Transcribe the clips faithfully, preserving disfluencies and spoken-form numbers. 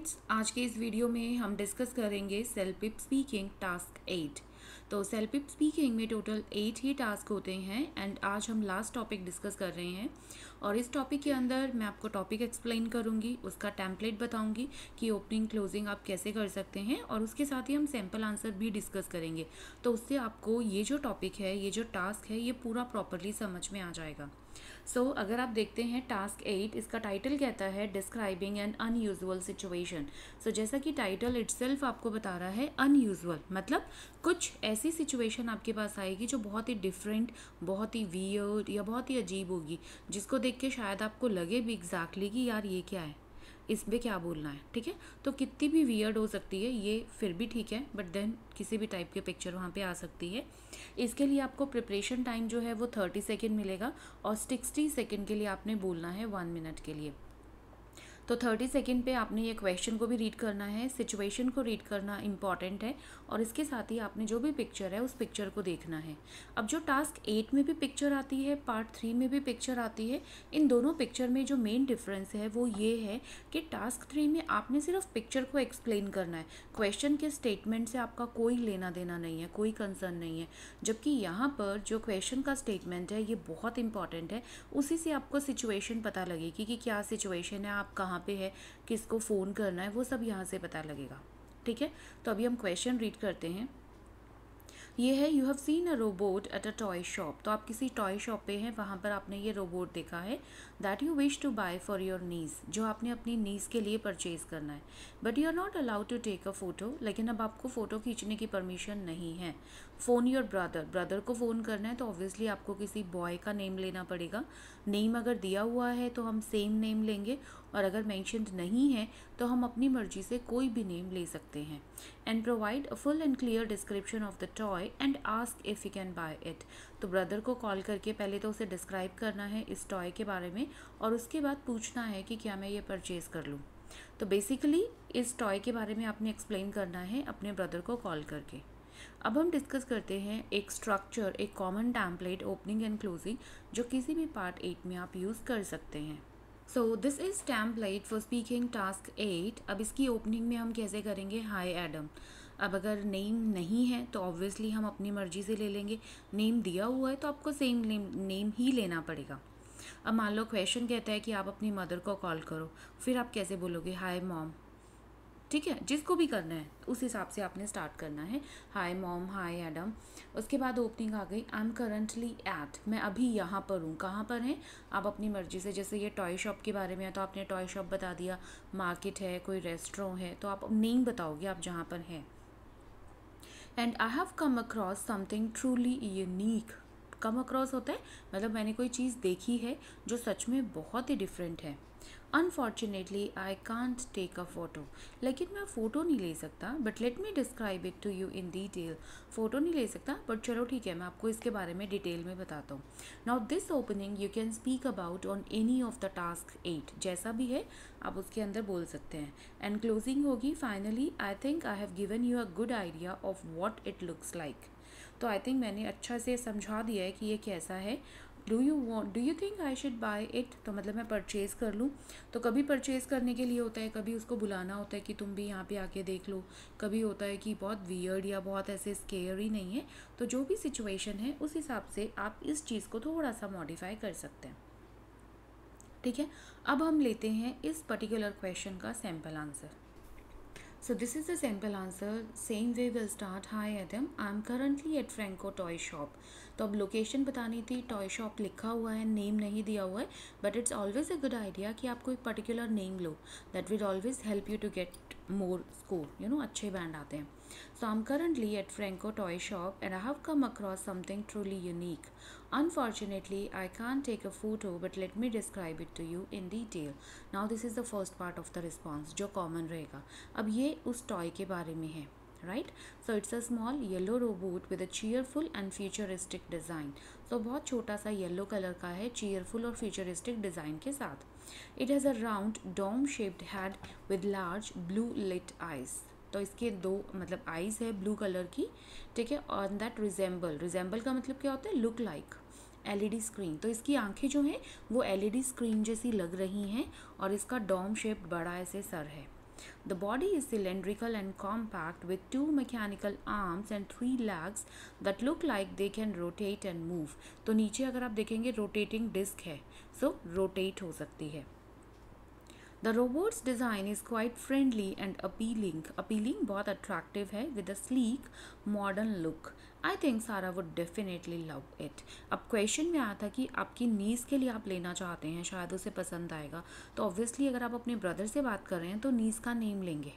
Friends, आज के इस वीडियो में हम डिस्कस करेंगे सेल्पिप स्पीकिंग टास्क एट। तो सेल्पिप स्पीकिंग में टोटल एट ही टास्क होते हैं एंड आज हम लास्ट टॉपिक डिस्कस कर रहे हैं। और इस टॉपिक के अंदर मैं आपको टॉपिक एक्सप्लेन करूंगी, उसका टेम्पलेट बताऊंगी कि ओपनिंग क्लोजिंग आप कैसे कर सकते हैं, और उसके साथ ही हम सैम्पल आंसर भी डिस्कस करेंगे। तो उससे आपको ये जो टॉपिक है, ये जो टास्क है, ये पूरा प्रॉपरली समझ में आ जाएगा। सो so, अगर आप देखते हैं टास्क एट, इसका टाइटल कहता है describing an unusual situation. So जैसा कि टाइटल इटसेल्फ आपको बता रहा है, अनयूजुअल मतलब कुछ ऐसी सिचुएशन आपके पास आएगी जो बहुत ही डिफरेंट, बहुत ही वियर्ड या बहुत ही अजीब होगी, जिसको देख के शायद आपको लगे भी एग्जैक्टली कि यार ये क्या है, इसमें क्या बोलना है। ठीक है, तो कितनी भी वियर्ड हो सकती है ये, फिर भी ठीक है, बट देन किसी भी टाइप के पिक्चर वहाँ पे आ सकती है। इसके लिए आपको प्रिपरेशन टाइम जो है वो थर्टी सेकेंड मिलेगा और सिक्सटी सेकेंड के लिए आपने बोलना है वन मिनट के लिए। तो थर्टी सेकेंड पे आपने ये क्वेश्चन को भी रीड करना है, सिचुएशन को रीड करना इम्पॉर्टेंट है, और इसके साथ ही आपने जो भी पिक्चर है उस पिक्चर को देखना है। अब जो टास्क एट में भी पिक्चर आती है, पार्ट थ्री में भी पिक्चर आती है, इन दोनों पिक्चर में जो मेन डिफरेंस है वो ये है कि टास्क थ्री में आपने सिर्फ पिक्चर को एक्सप्लेन करना है, क्वेश्चन के स्टेटमेंट से आपका कोई लेना देना नहीं है, कोई कंसर्न नहीं है। जबकि यहाँ पर जो क्वेश्चन का स्टेटमेंट है ये बहुत इंपॉर्टेंट है, उसी से आपको सिचुएशन पता लगेगी कि क्या सिचुएशन है, आप कहाँ पे है, किसको फ़ोन करना है, वो सब यहाँ से पता लगेगा। ठीक है, तो अभी हम क्वेश्चन रीड करते हैं। ये है you have seen a robot at a toy shop. तो आप किसी टॉय शॉप पे हैं, वहाँ पर आपने ये रोबोट देखा है। That you wish to buy for your needs, जो आपने अपनी नीज के लिए परचेज करना है। But you are not allowed to take a photo, लेकिन अब आपको फ़ोटो खींचने की परमिशन नहीं है। फ़ोन योर ब्रदर, ब्रदर को फ़ोन करना है तो ऑब्वियसली आपको किसी बॉय का नेम लेना पड़ेगा। नेम अगर दिया हुआ है तो हम सेम नेम लेंगे, और अगर मैंशनड नहीं है तो हम अपनी मर्जी से कोई भी नेम ले सकते हैं। And provide a full and clear description of the toy and ask if you can buy it. तो ब्रदर को कॉल करके पहले तो उसे डिस्क्राइब करना है इस टॉय के बारे में, और उसके बाद पूछना है कि क्या मैं ये परचेज़ कर लूँ। तो बेसिकली इस टॉय के बारे में आपने एक्सप्लेन करना है अपने ब्रदर को कॉल करके। अब हम डिस्कस करते हैं एक स्ट्रक्चर, एक common template opening and closing, जो किसी भी पार्ट एट में आप यूज़ कर सकते हैं। So this is template for speaking task eight. अब इसकी ओपनिंग में हम कैसे करेंगे, हाय एडम। अब अगर नेम नहीं है तो ऑब्वियसली हम अपनी मर्जी से ले लेंगे, नेम दिया हुआ है तो आपको सेम नेम नेम ही लेना पड़ेगा। अब मान लो क्वेश्चन कहता है कि आप अपनी मदर को कॉल करो, फिर आप कैसे बोलोगे, हाय मॉम। ठीक है, जिसको भी करना है उस हिसाब से आपने स्टार्ट करना है, हाय मॉम, हाय एडम। उसके बाद ओपनिंग आ गई, आई एम करंटली एट, मैं अभी यहाँ पर हूँ। कहाँ पर हैं, आप अपनी मर्जी से, जैसे ये टॉय शॉप के बारे में है तो आपने टॉय शॉप बता दिया, मार्केट है, कोई रेस्टोरेंट है, तो आप नेम बताओगे आप जहाँ पर हैं। And I have come across something truly unique. Come across होता है मतलब मैंने कोई चीज़ देखी है जो सच में बहुत ही डिफरेंट है। Unfortunately I can't take a photo, लेकिन मैं फ़ोटो नहीं ले सकता। But let me describe it to you in detail, photo नहीं ले सकता बट चलो ठीक है, मैं आपको इसके बारे में डिटेल में बताता हूँ। Now this opening you can speak about on any of the task eight, जैसा भी है आप उसके अंदर बोल सकते हैं। एंड क्लोजिंग होगी, finally I think I have given you a good idea of what it looks like. तो आई थिंक मैंने अच्छा से समझा दिया है कि ये कैसा है। Do you want do you think I should buy it, तो मतलब मैं परचेज़ कर लूँ। तो कभी परचेज़ करने के लिए होता है, कभी उसको बुलाना होता है कि तुम भी यहाँ पे आके देख लो, कभी होता है कि बहुत वियर्ड या बहुत ऐसे स्केयरी नहीं है। तो जो भी सिचुएशन है उस हिसाब से आप इस चीज़ को थोड़ा सा मॉडिफाई कर सकते हैं। ठीक है, अब हम लेते हैं इस पर्टिकुलर क्वेश्चन का sample answer. So this is the sample answer. Same way we'll start. Hi Adam, I'm currently at Franco Toy Shop. तो अब लोकेशन बतानी थी, टॉय शॉप लिखा हुआ है, नेम नहीं दिया हुआ है, but it's always a good idea कि आप कोई पर्टिकुलर नेम लो, that will always help you to get more score, you know, अच्छे बैंड आते हैं। So I am currently at Franco toy shop and I have come across something truly unique. Unfortunately I can't take a photo but let me describe it to you in detail. Now this is the first part of the response जो common रहेगा। अब ये उस toy के बारे में है, right. So it's a small yellow robot with a cheerful and futuristic design. तो बहुत छोटा सा येलो कलर का है, चीयरफुल और फ्यूचरिस्टिक डिज़ाइन के साथ। It has a round dome shaped head with large blue lit eyes. तो इसके दो मतलब आइज है ब्लू कलर की, ठीक है। ऑन दैट रिजेंबल, रिजेंबल का मतलब क्या होता है, लुक लाइक एलईडी स्क्रीन। तो इसकी आंखें जो हैं वो एलईडी स्क्रीन जैसी लग रही हैं, और इसका डोम शेप बड़ा ऐसे सर है। The body is cylindrical and compact with two mechanical arms and three legs that look like they can rotate and move. तो नीचे अगर आप देखेंगे rotating disc है, so rotate हो सकती है. The robot's design is quite friendly and appealing. Appealing बहुत attractive है with a sleek modern look. I think Sarah would definitely love it. अब क्वेश्चन में आया था कि आपकी नीज़ के लिए आप लेना चाहते हैं, शायद उसे पसंद आएगा. तो ऑब्वियसली अगर आप अपने ब्रदर से बात कर रहे हैं तो नीज़ का नेम लेंगे,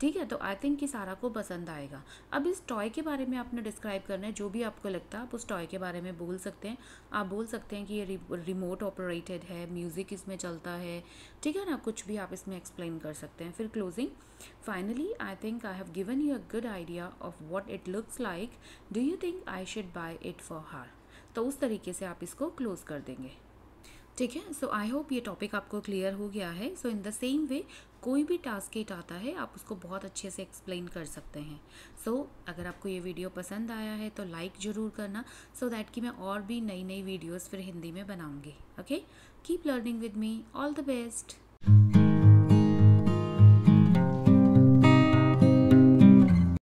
ठीक है. तो आई थिंक कि सारा को पसंद आएगा. अब इस टॉय के बारे में आपने डिस्क्राइब करना है, जो भी आपको लगता है आप उस टॉय के बारे में बोल सकते हैं. आप बोल सकते हैं कि ये रिमोट ऑपरेटेड है, म्यूज़िक इसमें चलता है, ठीक है ना. कुछ भी आप इसमें एक्सप्लेन कर सकते हैं. फिर closing, finally I think I have given you a good idea of what it looks like. Do you think I should buy it for her. तो उस तरीके से आप इसको क्लोज कर देंगे, ठीक है. सो आई होप ये टॉपिक आपको क्लियर हो गया है. सो इन द सेम वे कोई भी टास्केट आता है आप उसको बहुत अच्छे से एक्सप्लेन कर सकते हैं. सो so, अगर आपको ये वीडियो पसंद आया है तो लाइक ज़रूर करना, सो so दैट कि मैं और भी नई नई वीडियोस फिर हिंदी में बनाऊँगी. Okay, keep learning with me. All the best.